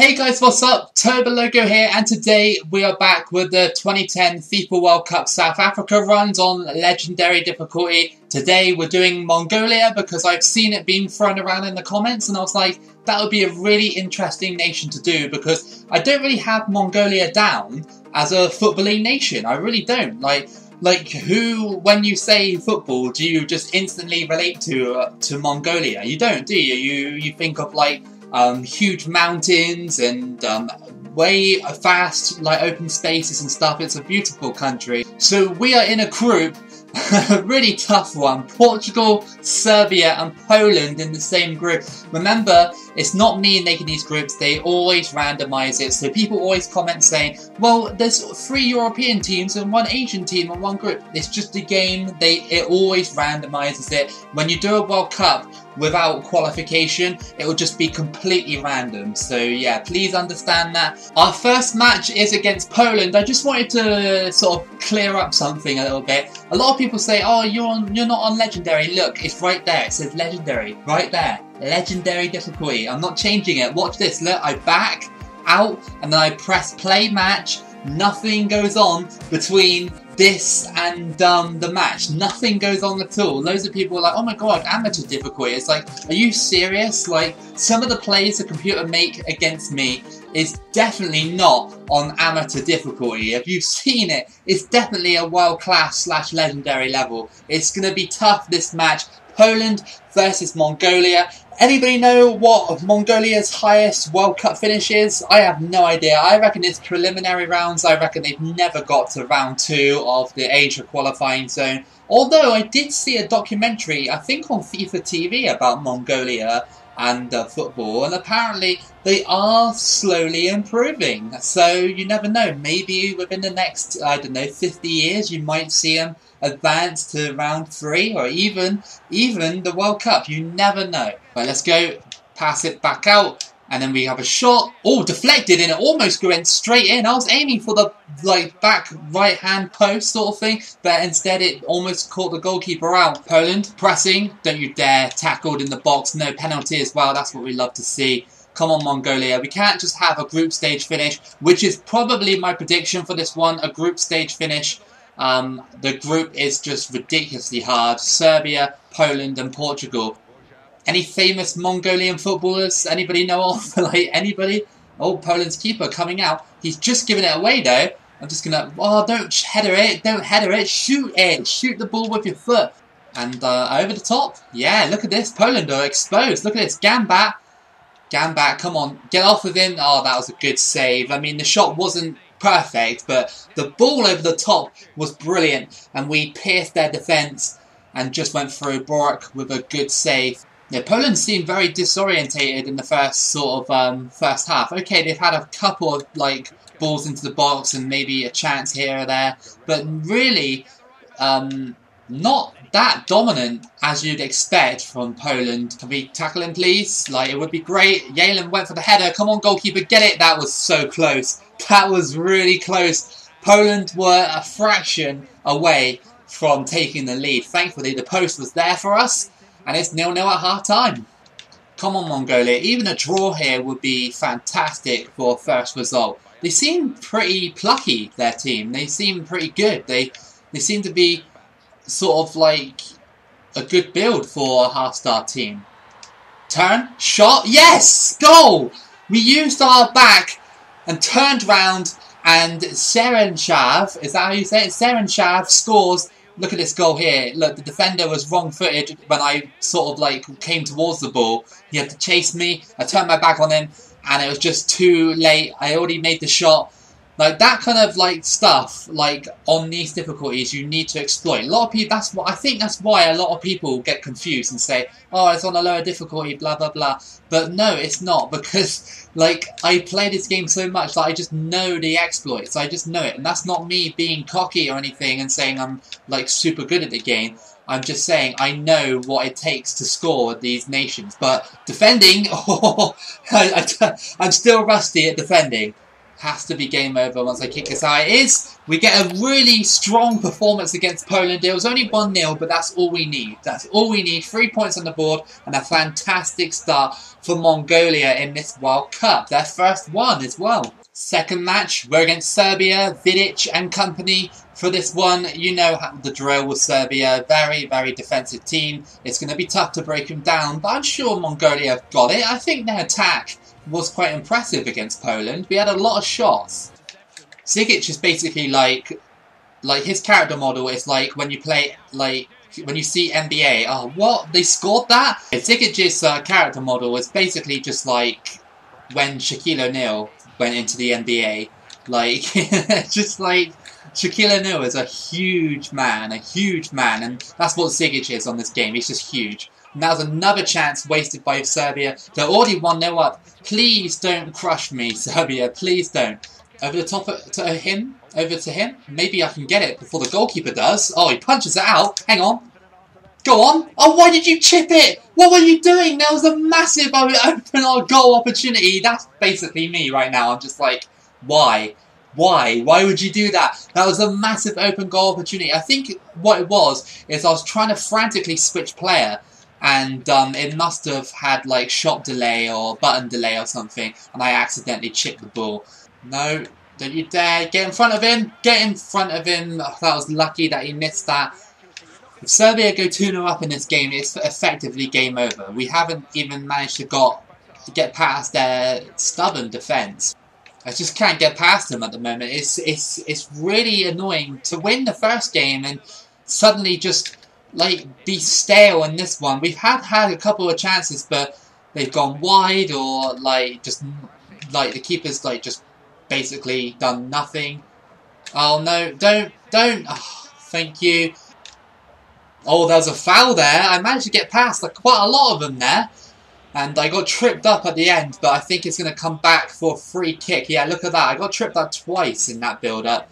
Hey guys, what's up? TurboLogo here, and today we are back with the 2010 FIFA World Cup South Africa runs on legendary difficulty. Today we're doing Mongolia because I've seen it being thrown around in the comments and I was like, that would be a really interesting nation to do because I don't really have Mongolia down as a footballing nation. I really don't. Like who, when you say football, do you just instantly relate to Mongolia? You don't, do you? You think of like huge mountains and way vast like open spaces and stuff. It's a beautiful country. So we are in a group, a really tough one. Portugal, Serbia and Poland in the same group. Remember, it's not me making these groups, they always randomise it. So people always comment saying, well, there's three European teams and one Asian team in one group. It's just a game, it always randomises it. When you do a World Cup without qualification, it will just be completely random. So yeah, please understand that. Our first match is against Poland. I just wanted to sort of clear up something a little bit. A lot of people say, oh, you're not on legendary. Look, it's right there. It says legendary, right there. Legendary difficulty. I'm not changing it. Watch this. Look, I back out and then I press play match. Nothing goes on between this and the match. Nothing goes on at all. Loads of people are like, oh my god, amateur difficulty. It's like, are you serious? Like, some of the plays the computer make against me is definitely not on amateur difficulty. If you've seen it, it's definitely a world class / legendary level. It's going to be tough this match. Poland versus Mongolia. Anybody know what Mongolia's highest World Cup finish is? I have no idea. I reckon it's preliminary rounds. I reckon they've never got to round 2 of the Asia qualifying zone. Although I did see a documentary, I think on FIFA TV, about Mongolia and football, and apparently they are slowly improving. So you never know, maybe within the next, I don't know, 50 years you might see them advance to round 3 or even the World Cup. You never know. Right, let's go. Pass it back out and then we have a shot. Oh, deflected and it almost went straight in. I was aiming for the like back right hand post sort of thing, but instead it almost caught the goalkeeper out. Poland pressing. Don't you dare. Tackled in the box. No penalty as well. That's what we love to see. Come on, Mongolia. We can't just have a group stage finish, which is probably my prediction for this one. A group stage finish. The group is just ridiculously hard. Serbia, Poland and Portugal. Any famous Mongolian footballers? Anybody know of? Like, anybody? Oh, Poland's keeper coming out. He's just giving it away, though. I'm just going to... Oh, don't header it. Don't header it. Shoot it. Shoot the ball with your foot. And over the top. Yeah, look at this. Poland are exposed. Look at this. Gambak. Gambak, come on. Get off of him. Oh, that was a good save. I mean, the shot wasn't perfect, but the ball over the top was brilliant, and we pierced their defence and just went through. Boruk with a good save. Yeah, Poland seemed very disorientated in the first sort of first half. Okay, they've had a couple of like balls into the box and maybe a chance here or there, but really not that dominant as you'd expect from Poland. Can we tackle him, please? Like, it would be great. Yalen went for the header. Come on, goalkeeper, get it. That was so close. That was really close. Poland were a fraction away from taking the lead. Thankfully, the post was there for us, and it's 0-0 at half-time. Come on, Mongolia. Even a draw here would be fantastic for a first result. They seem pretty plucky, their team. They seem pretty good. They seem to be sort of like a good build for a half-star team. Turn, shot, yes! Goal! We used our back and turned round, and Serenchav, is that how you say it? Serenchav scores. Look at this goal here. Look, the defender was wrong-footed when I sort of like came towards the ball. He had to chase me. I turned my back on him, and it was just too late. I already made the shot. Like, that kind of, like, stuff, like, on these difficulties, you need to exploit. A lot of people, that's what, I think that's why a lot of people get confused and say, oh, it's on a lower difficulty, blah, blah, blah. But no, it's not, because, like, I play this game so much that I just know the exploits. I just know it, and that's not me being cocky or anything and saying I'm, like, super good at the game. I'm just saying I know what it takes to score these nations. But defending, oh, I'm still rusty at defending. has to be game over once they kick this out. It is. We get a really strong performance against Poland. It was only 1-0, but that's all we need. That's all we need. 3 points on the board and a fantastic start for Mongolia in this World Cup. Their first one as well. Second match, we're against Serbia, Vidic and company. For this one, you know how the drill with Serbia. Very, very defensive team. It's going to be tough to break them down, but I'm sure Mongolia have got it. I think their attack was quite impressive against Poland. We had a lot of shots. Zigic is basically like his character model is like when you play, like, when you see NBA. Oh, what? They scored that? Zigic's character model is basically just like when Shaquille O'Neal went into the NBA. Like, just like... Shaquille O'Neal is a huge man, and that's what Zigic is on this game. He's just huge. And that was another chance wasted by Serbia. They're already 1-0 up. Please don't crush me, Serbia. Please don't. Over the top to him. Over to him. Maybe I can get it before the goalkeeper does. Oh, he punches it out. Hang on. Go on. Oh, why did you chip it? What were you doing? There was a massive open goal opportunity. That's basically me right now. I'm just like, why? Why? Why would you do that? That was a massive open goal opportunity. I think what it was is I was trying to frantically switch player, and it must have had like shot delay or button delay or something, and I accidentally chipped the ball. No, don't you dare. Get in front of him. Get in front of him. Oh, that was lucky that he missed that. If Serbia go 2-0 up in this game, it's effectively game over. We haven't even managed to get past their stubborn defence. I just can't get past them at the moment. It's really annoying to win the first game and suddenly just like be stale in this one. We've had a couple of chances, but they've gone wide, or like just like the keeper's like just basically done nothing. Oh no! Don't! Oh, thank you. Oh, there was a foul there. I managed to get past like quite a lot of them there. And I got tripped up at the end, but I think it's going to come back for a free kick. Yeah, look at that. I got tripped up twice in that build-up.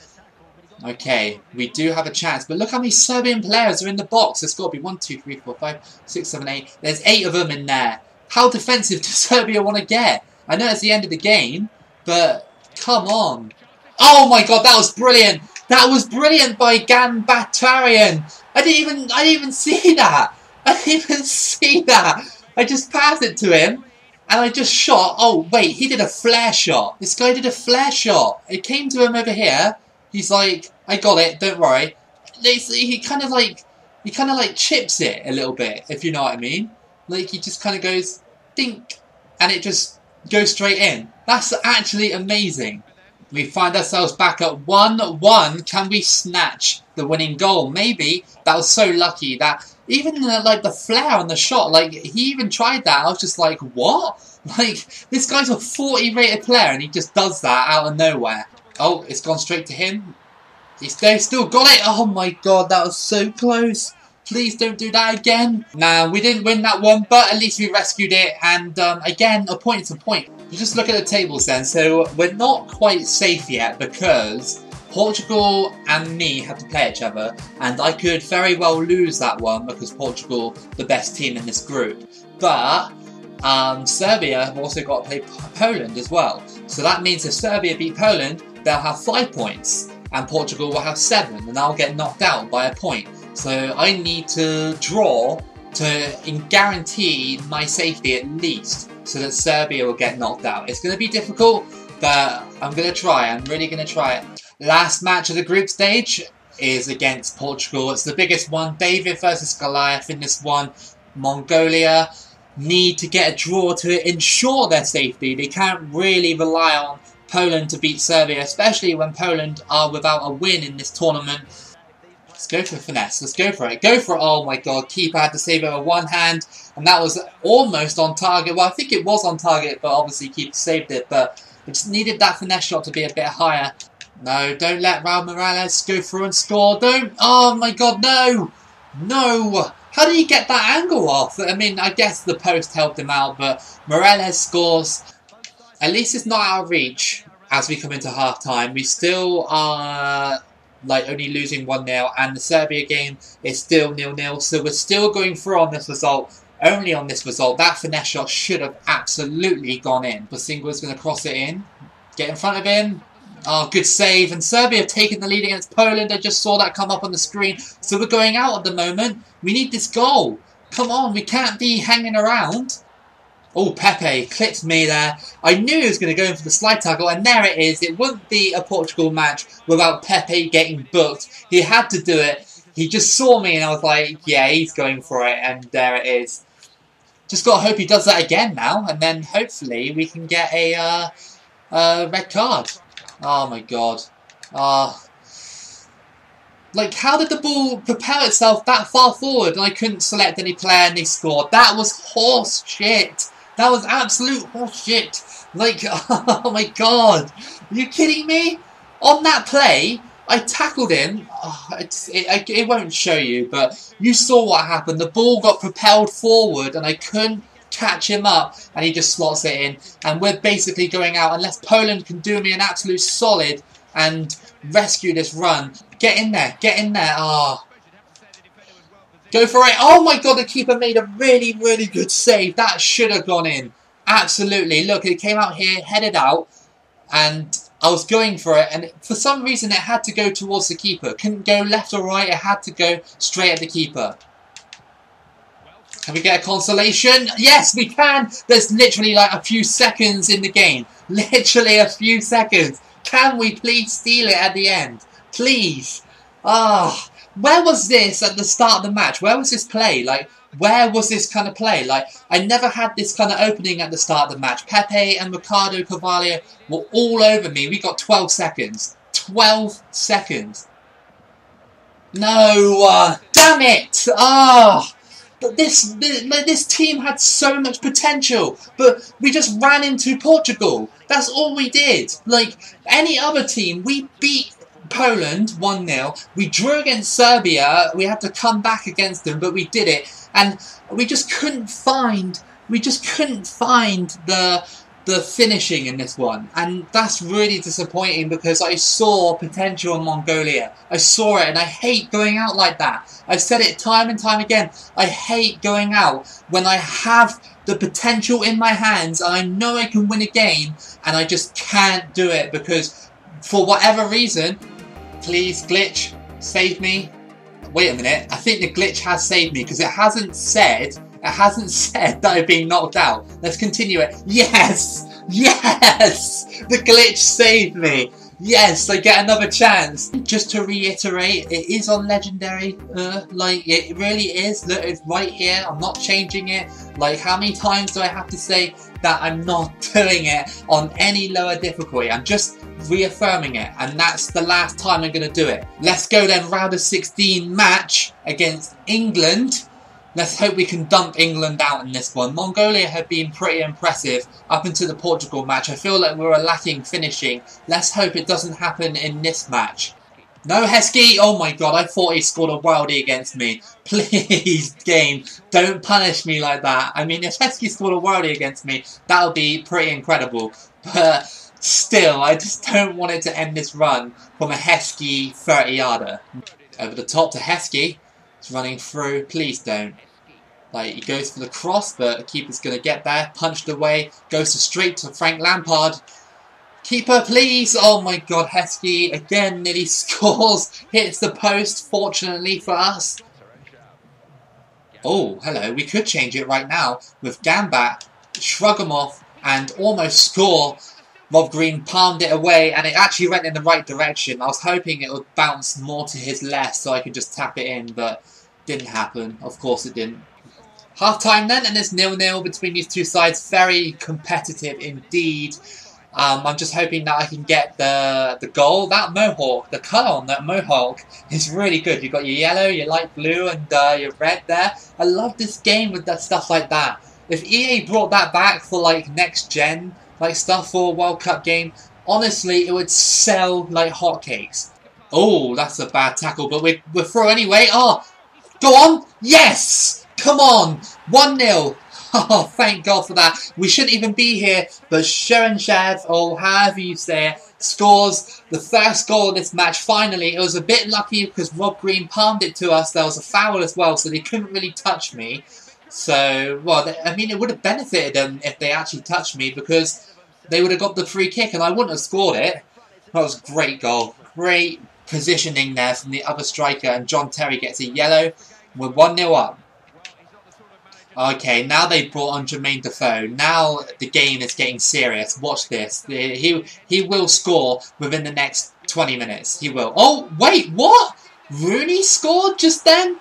Okay, we do have a chance. But look how many Serbian players are in the box. There's got to be 1, 2, 3, 4, 5, 6, 7, 8. There's 8 of them in there. How defensive does Serbia want to get? I know it's the end of the game, but come on. Oh my god, that was brilliant. That was brilliant by Ganbatarian. I didn't even see that. I didn't even see that. I just passed it to him, and I just shot. Oh, wait, he did a flare shot. This guy did a flare shot. It came to him over here. He's like, I got it, don't worry. He kind of like chips it a little bit, if you know what I mean. Like, he just kind of goes, dink, and it just goes straight in. That's actually amazing. We find ourselves back at 1-1. Can we snatch the winning goal? Maybe. That was so lucky that even like the flare on the shot, like he even tried that. I was just like, what? Like, this guy's a 40 rated player and he just does that out of nowhere. Oh, it's gone straight to him. They've still got it. Oh my god, that was so close. Please don't do that again. Nah, we didn't win that one, but at least we rescued it. And again, a point is a point. You just look at the tables then. So we're not quite safe yet because Portugal and me have to play each other. And I could very well lose that one because Portugal, the best team in this group. But Serbia have also got to play Poland as well. So that means if Serbia beat Poland, they'll have 5 points. And Portugal will have 7. And I'll get knocked out by a point. So I need to draw to guarantee my safety at least, so that Serbia will get knocked out. It's going to be difficult, but I'm going to try. I'm really going to try. Last match of the group stage is against Portugal. It's the biggest one. David versus Goliath in this one. Mongolia need to get a draw to ensure their safety. They can't really rely on Poland to beat Serbia, especially when Poland are without a win in this tournament. Let's go for finesse. Let's go for it. Go for it. Oh my god. Keeper had to save it with one hand. And that was almost on target. Well, I think it was on target, but obviously Keeper saved it. But I just needed that finesse shot to be a bit higher. No, don't let Raul Morales go through and score. Don't. Oh my god, no. No. How did he get that angle off? I mean, I guess the post helped him out, but Morales scores. At least it's not out of reach as we come into half-time. We still are... like only losing 1-0, and the Serbia game is still 0-0, so we're still going through on this result, only on this result. That finesse shot should have absolutely gone in. Basinga's going to cross it in. Get in front again. Oh, good save. And Serbia have taken the lead against Poland. I just saw that come up on the screen. So we're going out at the moment. We need this goal. Come on, we can't be hanging around. Oh, Pepe clipped me there. I knew he was going to go in for the slide tackle, and there it is. It wouldn't be a Portugal match without Pepe getting booked. He had to do it. He just saw me, and I was like, yeah, he's going for it, and there it is. Just got to hope he does that again now, and then hopefully we can get a red card. Oh, my God. Like, how did the ball propel itself that far forward, and I couldn't select any player, and they scored? That was horse shit. That was absolute horse shit. Like, oh my God. Are you kidding me? On that play, I tackled him. Oh, it won't show you, but you saw what happened. The ball got propelled forward, and I couldn't catch him up, and he just slots it in. And we're basically going out, unless Poland can do me an absolute solid and rescue this run. Get in there. Get in there. Oh. Go for it. Oh, my God. The keeper made a really, really good save. That should have gone in. Absolutely. Look, it came out here, headed out, and I was going for it. And for some reason, it had to go towards the keeper. Couldn't go left or right. It had to go straight at the keeper. Can we get a consolation? Yes, we can. There's literally like a few seconds in the game. Literally a few seconds. Can we please steal it at the end? Please. Ah, where was this at the start of the match? Where was this play? Like, where was this kind of play? Like, I never had this kind of opening at the start of the match. Pepe and Ricardo Carvalho were all over me. We got 12 seconds. 12 seconds. No, damn it. Ah, but this team had so much potential. But we just ran into Portugal. That's all we did. Like, any other team, we beat Poland 1-0, we drew against Serbia, we had to come back against them, but we did it, and we just couldn't find the finishing in this one, and that's really disappointing because I saw potential in Mongolia. I saw it, and I hate going out like that. I've said it time and time again, I hate going out when I have the potential in my hands, and I know I can win a game, and I just can't do it because, for whatever reason, please glitch, save me. Wait a minute, I think the glitch has saved me because it hasn't said that I've been knocked out. Let's continue it. Yes! Yes! The glitch saved me. Yes, I get another chance. Just to reiterate, it is on Legendary, like it really is. Look, it's right here, I'm not changing it. Like, how many times do I have to say that I'm not doing it on any lower difficulty? I'm just reaffirming it, and that's the last time I'm going to do it. Let's go then, round of 16 match against England. Let's hope we can dump England out in this one. Mongolia have been pretty impressive up until the Portugal match. I feel like we were lacking finishing. Let's hope it doesn't happen in this match. No, Heskey. Oh my God, I thought he scored a worldie against me. Please, game, don't punish me like that. I mean, if Heskey scored a worldie against me, that would be pretty incredible. But still, I just don't want it to end this run from a Heskey 30-yarder. Over the top to Heskey. It's running through. Please don't. Like, he goes for the cross, but the keeper's going to get there. Punched away. Goes straight to Frank Lampard. Keeper, please. Oh my God, Heskey again nearly scores. Hits the post, fortunately for us. Oh, hello. We could change it right now with Gambak. Shrug him off and almost score. Rob Green palmed it away, and it actually went in the right direction. I was hoping it would bounce more to his left so I could just tap it in, but didn't happen. Of course it didn't. Half time then, and it's 0-0 between these two sides. Very competitive indeed. I'm just hoping that I can get the goal. That mohawk, the colour on that mohawk is really good. You've got your yellow, your light blue, and your red there. I love this game with that stuff like that. If EA brought that back for like next gen, like stuff for a World Cup game, honestly, it would sell like hotcakes. Oh, that's a bad tackle, but we're through anyway. Oh, go on. Yes! Come on. 1-0. Oh, thank God for that. We shouldn't even be here, but Sharon Shad, or however you say it, scores the first goal of this match. Finally, it was a bit lucky because Rob Green palmed it to us. There was a foul as well, so they couldn't really touch me. So, well, I mean, it would have benefited them if they actually touched me because they would have got the free kick and I wouldn't have scored it. That was a great goal. Great positioning there from the other striker, and John Terry gets a yellow. We're 1-0 up. Okay, now they brought on Jermaine Defoe. Now the game is getting serious. Watch this. He will score within the next 20 minutes. He will. Oh, wait, what? Rooney scored just then?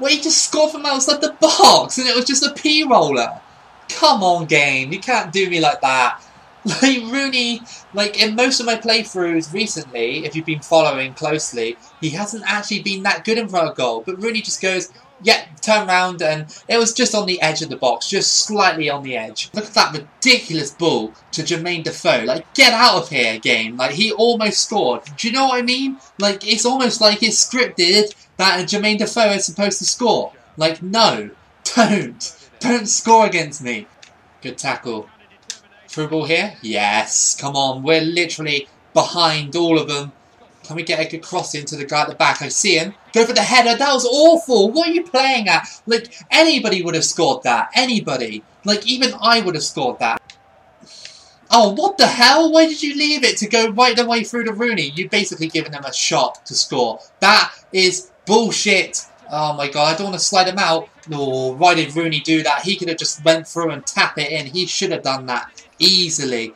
Well, he just scored from outside the box, and it was just a p-roller. Come on, game. You can't do me like that. Like, Rooney, like, in most of my playthroughs recently, if you've been following closely, he hasn't actually been that good in front of goal. But Rooney just goes... yeah, turn round, and it was just on the edge of the box, just slightly on the edge. Look at that ridiculous ball to Jermaine Defoe. Like, get out of here, game. Like, he almost scored. Do you know what I mean? Like, it's almost like it's scripted that Jermaine Defoe is supposed to score. Like, no, don't. Don't score against me. Good tackle. Through ball here? Yes, come on. We're literally behind all of them. Can we get a good cross into the guy at the back? I see him. Go for the header. That was awful. What are you playing at? Like, anybody would have scored that. Anybody. Like, even I would have scored that. Oh, what the hell? Why did you leave it to go right the way through to Rooney? You've basically given him a shot to score. That is bullshit. Oh, my God. I don't want to slide him out. Oh, why did Rooney do that? He could have just went through and tapped it in. He should have done that easily.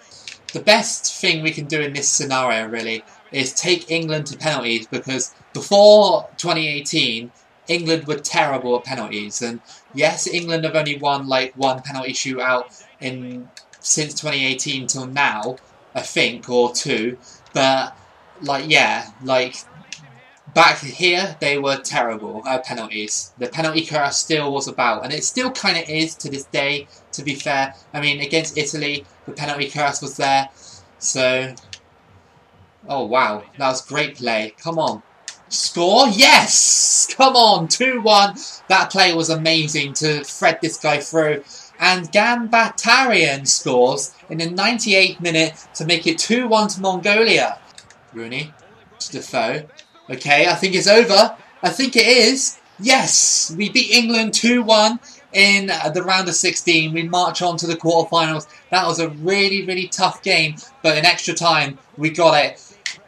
The best thing we can do in this scenario, really, is take England to penalties, because before 2018, England were terrible at penalties. And yes, England have only won like one penalty shootout in since 2018 till now, I think, or two. But like, yeah, like back here they were terrible at penalties. The penalty curse still was about, and it still kind of is to this day. To be fair, I mean, against Italy, the penalty curse was there, so. Oh, wow. That was great play. Come on. Score? Yes! Come on. 2-1. That play was amazing to thread this guy through. And Ganbatarian scores in the 98th minute to make it 2-1 to Mongolia. Rooney to Defoe. Okay, I think it's over. I think it is. Yes! We beat England 2-1 in the round of 16. We march on to the quarterfinals. That was a really, really tough game, but in extra time, we got it.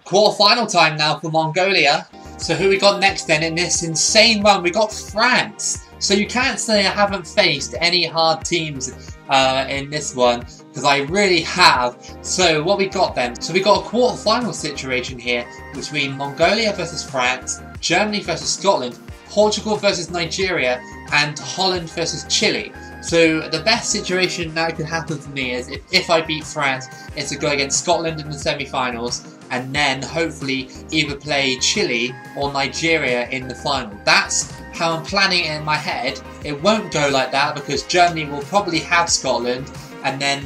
Quarterfinal time now for Mongolia. So who we got next then in this insane run? We got France. So you can't say I haven't faced any hard teams in this one, because I really have. So what we got then? So we got a quarterfinal situation here between Mongolia versus France, Germany versus Scotland, Portugal versus Nigeria, and Holland versus Chile. So the best situation that could happen for me is if I beat France, it's to go against Scotland in the semi-finals, and then hopefully either play Chile or Nigeria in the final. That's how I'm planning it in my head. It won't go like that because Germany will probably have Scotland, and then,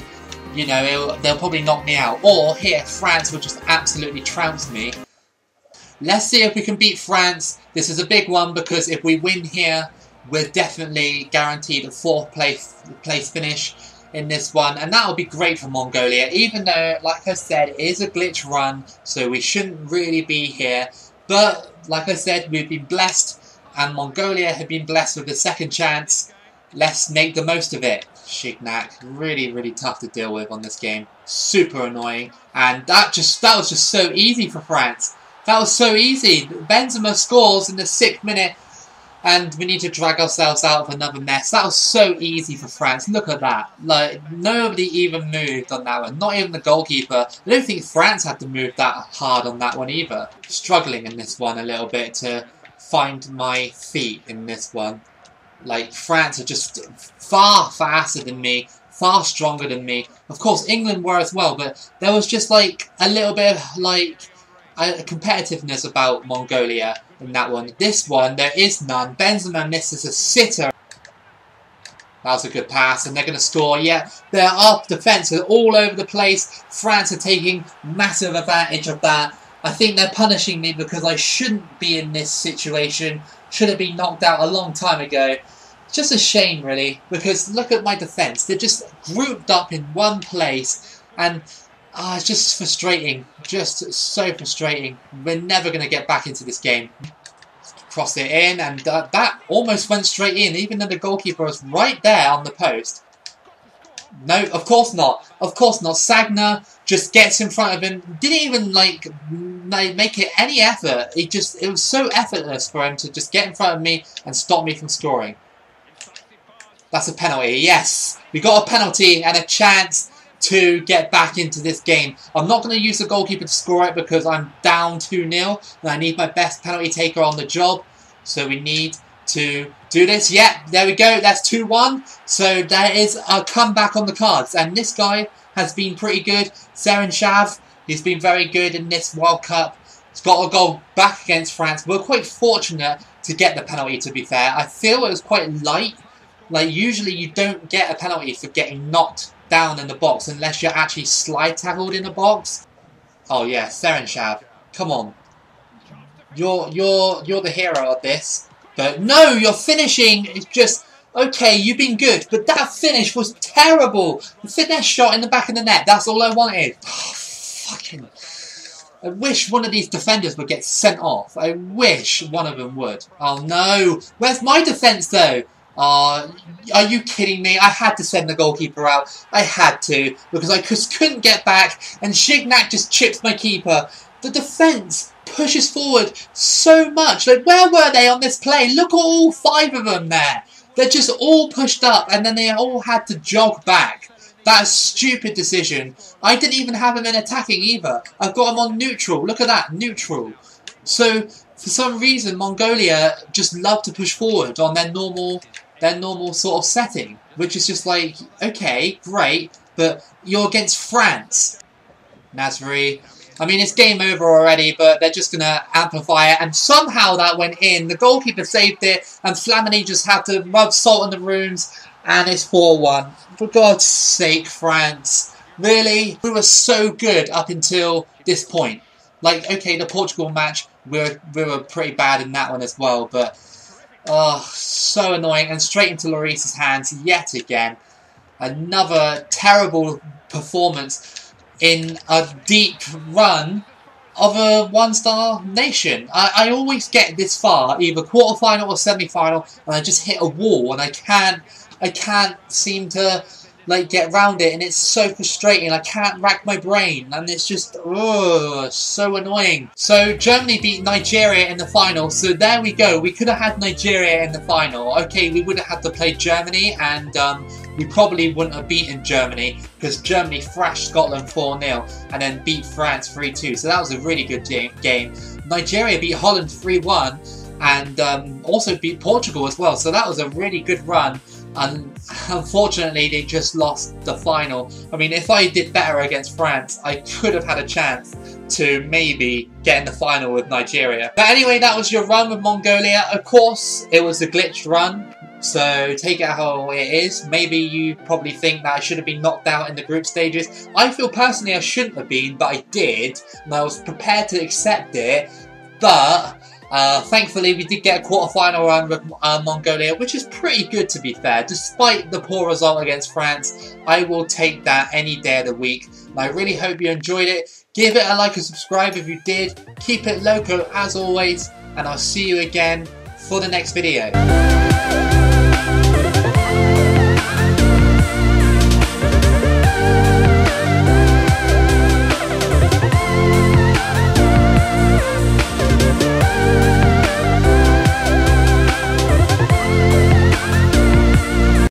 you know, they'll probably knock me out. Or here, France will just absolutely trounce me. Let's see if we can beat France. This is a big one because if we win here, we're definitely guaranteed a fourth place finish in this one, and that will be great for Mongolia, even though, like I said, it is a glitch run, so we shouldn't really be here. But, like I said, we've been blessed, and Mongolia have been blessed with a second chance. Let's make the most of it. Shignac, really, really tough to deal with on this game. Super annoying, and that was just so easy for France. That was so easy. Benzema scores in the 6th minute, and we need to drag ourselves out of another mess. That was so easy for France. Look at that. Like, nobody even moved on that one. Not even the goalkeeper. I don't think France had to move that hard on that one either. Struggling in this one a little bit to find my feet in this one. Like, France are just far faster than me. Far stronger than me. Of course, England were as well. But there was just, like, a little bit of, like, a competitiveness about Mongolia in that one. This one, there is none. Benzema misses a sitter. That was a good pass, and they're going to score. Yeah, their defence is all over the place. France are taking massive advantage of that. I think they're punishing me because I shouldn't be in this situation. Should have been knocked out a long time ago. Just a shame, really, because look at my defence. They're just grouped up in one place, and it's just frustrating. Just so frustrating. We're never going to get back into this game. Cross it in, and that almost went straight in, even though the goalkeeper was right there on the post. No, of course not. Of course not. Sagna just gets in front of him. Didn't even, like make it any effort. It was so effortless for him to just get in front of me and stop me from scoring. That's a penalty. Yes, we got a penalty and a chance to get back into this game. I'm not going to use the goalkeeper to score it because I'm down 2-0 and I need my best penalty taker on the job. So we need to do this. Yeah, there we go. That's 2-1. So that is a comeback on the cards. And this guy has been pretty good. Serenchav, he's been very good in this World Cup. He's got a goal back against France. We're quite fortunate to get the penalty, to be fair. I feel it was quite light. Like, usually you don't get a penalty for getting knocked down in the box unless you're actually slide tackled in the box. Oh yeah, Serenchav, come on. You're the hero of this. But no, your finishing is just okay, you've been good, but that finish was terrible. The finesse shot in the back of the net, that's all I wanted. Oh, fucking I wish one of these defenders would get sent off. I wish one of them would. Oh no. Where's my defence though? Are you kidding me? I had to send the goalkeeper out. I had to, because I just couldn't get back, and Shignac just chips my keeper. The defence pushes forward so much. Like, where were they on this play? Look at all five of them there. They're just all pushed up, and then they all had to jog back. That's a stupid decision. I didn't even have him in attacking either. I've got him on neutral. Look at that, neutral. So, for some reason, Mongolia just love to push forward on their normal sort of setting, which is just like, okay, great, but you're against France. Nasri, I mean, it's game over already, but they're just going to amplify it, and somehow that went in. The goalkeeper saved it, and Flamini just had to rub salt in the wounds, and it's 4-1. For God's sake, France. Really? We were so good up until this point. Like, okay, the Portugal match, we were pretty bad in that one as well, but oh, so annoying. And straight into Lloris's hands yet again. Another terrible performance in a deep run of a one-star nation. I always get this far, either quarter-final or semi-final, and I just hit a wall, and I can't seem to like get round it, and it's so frustrating. I can't rack my brain, and it's just so annoying. So Germany beat Nigeria in the final, so there we go. We could have had Nigeria in the final. Okay, we would have had to play Germany, and we probably wouldn't have beaten Germany because Germany thrashed Scotland 4-0 and then beat France 3-2, so that was a really good game. Nigeria beat Holland 3-1 and also beat Portugal as well, so that was a really good run. And unfortunately, they just lost the final. I mean, if I did better against France, I could have had a chance to maybe get in the final with Nigeria. But anyway, that was your run with Mongolia. Of course, it was a glitch run, so take it how it is. Maybe you probably think that I should have been knocked out in the group stages. I feel personally I shouldn't have been, but I did, and I was prepared to accept it, but thankfully, we did get a quarter-final run with Mongolia, which is pretty good, to be fair. Despite the poor result against France, I will take that any day of the week. And I really hope you enjoyed it. Give it a like and subscribe if you did. Keep it loco, as always, and I'll see you again for the next video.